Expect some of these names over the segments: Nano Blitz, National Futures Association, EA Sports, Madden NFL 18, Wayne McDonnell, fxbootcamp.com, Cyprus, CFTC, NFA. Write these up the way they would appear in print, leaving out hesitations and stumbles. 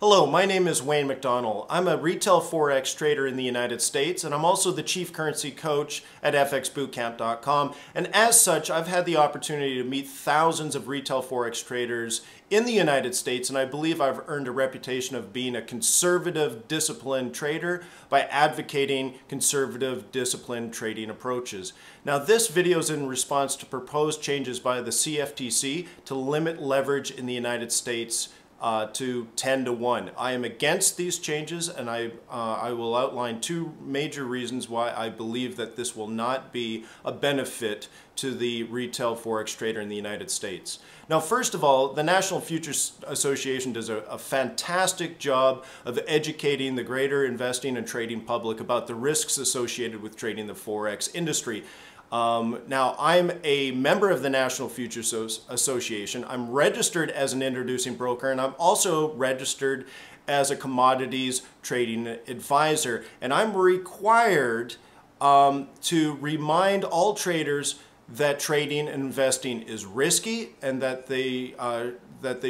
Hello, my name is Wayne McDonnell. I'm a retail Forex trader in the United States, and I'm also the Chief Currency Coach at fxbootcamp.com. And as such, I've had the opportunity to meet thousands of retail Forex traders in the United States, and I believe I've earned a reputation of being a conservative, disciplined trader by advocating conservative, disciplined trading approaches. Now, this video is in response to proposed changes by the CFTC to limit leverage in the United States to 10-to-1. I am against these changes, and I will outline two major reasons why I believe that this will not be a benefit to the retail Forex trader in the United States. Now, first of all, the National Futures Association does a fantastic job of educating the greater investing and trading public about the risks associated with trading the Forex industry. Now, I'm a member of the National Futures Association. I'm registered as an introducing broker, and I'm also registered as a commodities trading advisor. And I'm required to remind all traders that trading and investing is risky, and that they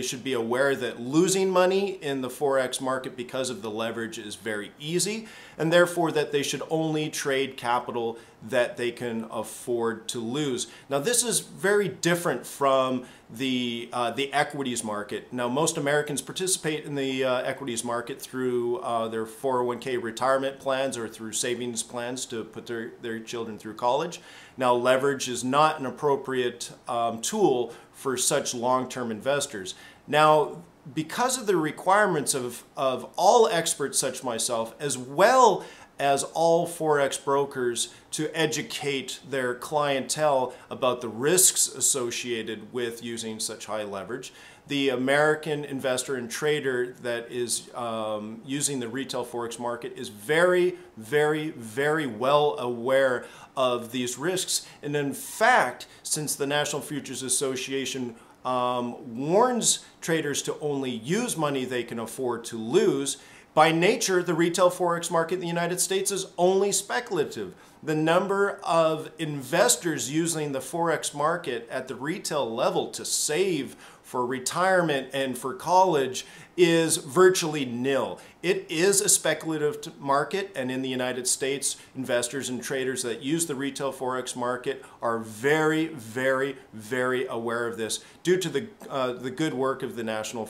should be aware that losing money in the Forex market because of the leverage is very easy, and therefore that they should only trade capital that they can afford to lose. Now, this is very different from the equities market. Now, most Americans participate in the equities market through their 401k retirement plans or through savings plans to put their children through college. Now, leverage is not an appropriate tool for such long-term investors. Now, because of the requirements of all experts such myself, as well as all Forex brokers, to educate their clientele about the risks associated with using such high leverage, the American investor and trader that is using the retail Forex market is very, very, very well aware of these risks. And in fact, since the National Futures Association warns traders to only use money they can afford to lose, by nature, the retail Forex market in the United States is only speculative. The number of investors using the Forex market at the retail level to save for retirement and for college is virtually nil. It is a speculative market, and in the United States, investors and traders that use the retail Forex market are very, very, very aware of this due to the good work of the National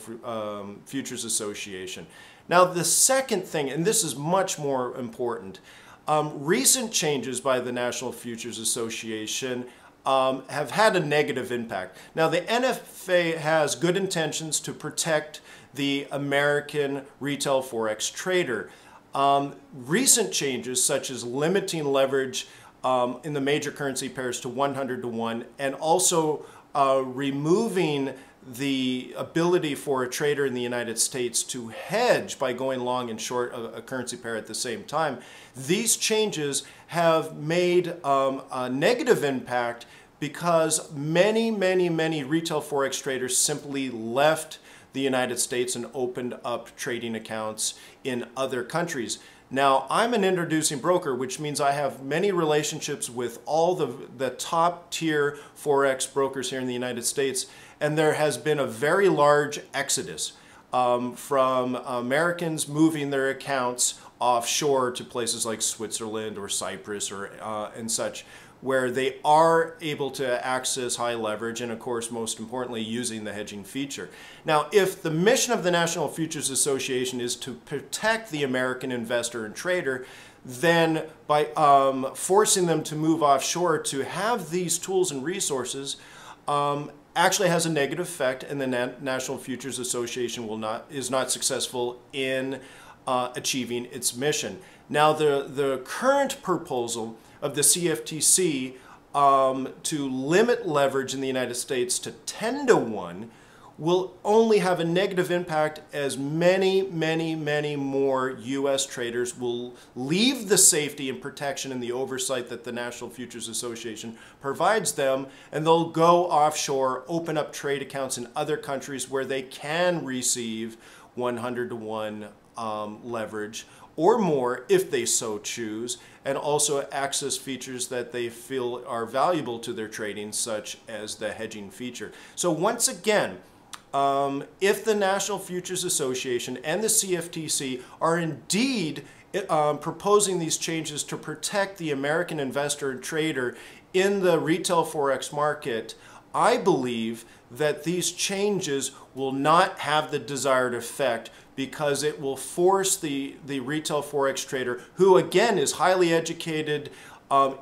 Futures Association. Now, the second thing, and this is much more important, recent changes by the National Futures Association have had a negative impact. Now, the NFA has good intentions to protect the American retail Forex trader. Recent changes, such as limiting leverage in the major currency pairs to 100-to-1, and also removing the ability for a trader in the United States to hedge by going long and short a currency pair at the same time. These changes have made a negative impact because many, many, many retail Forex traders simply left the United States and opened up trading accounts in other countries. Now, I'm an introducing broker, which means I have many relationships with all the top-tier Forex brokers here in the United States, and there has been a very large exodus from Americans moving their accounts offshore to places like Switzerland or Cyprus or and such, where they are able to access high leverage and, of course, most importantly, using the hedging feature. Now, if the mission of the National Futures Association is to protect the American investor and trader, then by forcing them to move offshore to have these tools and resources actually has a negative effect, and the National Futures Association is not successful in achieving its mission. Now, the current proposal of the CFTC to limit leverage in the United States to 10-to-1 will only have a negative impact, as many, many, many more U.S. traders will leave the safety and protection and the oversight that the National Futures Association provides them, and they'll go offshore, open up trade accounts in other countries where they can receive 100-to-1 leverage or more if they so choose, and also access features that they feel are valuable to their trading, such as the hedging feature. So once again, If the National Futures Association and the CFTC are indeed proposing these changes to protect the American investor and trader in the retail forex market, I believe that these changes will not have the desired effect, because it will force the retail forex trader, who again is highly educated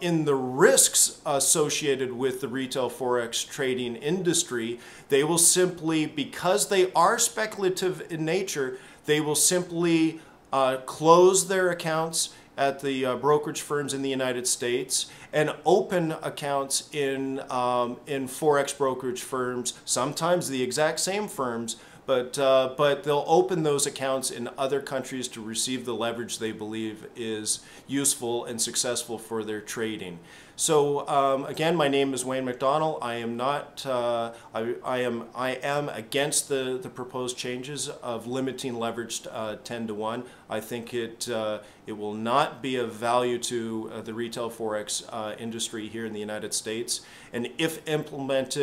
in the risks associated with the retail forex trading industry. They will simply, because they are speculative in nature, they will simply close their accounts at the brokerage firms in the United States and open accounts in forex brokerage firms, sometimes the exact same firms, but they'll open those accounts in other countries to receive the leverage they believe is useful and successful for their trading. So again, my name is Wayne McDonnell. I am not I am against the proposed changes of limiting leverage to 10 to 1. I think it will not be of value to the retail forex industry here in the United States, and if implemented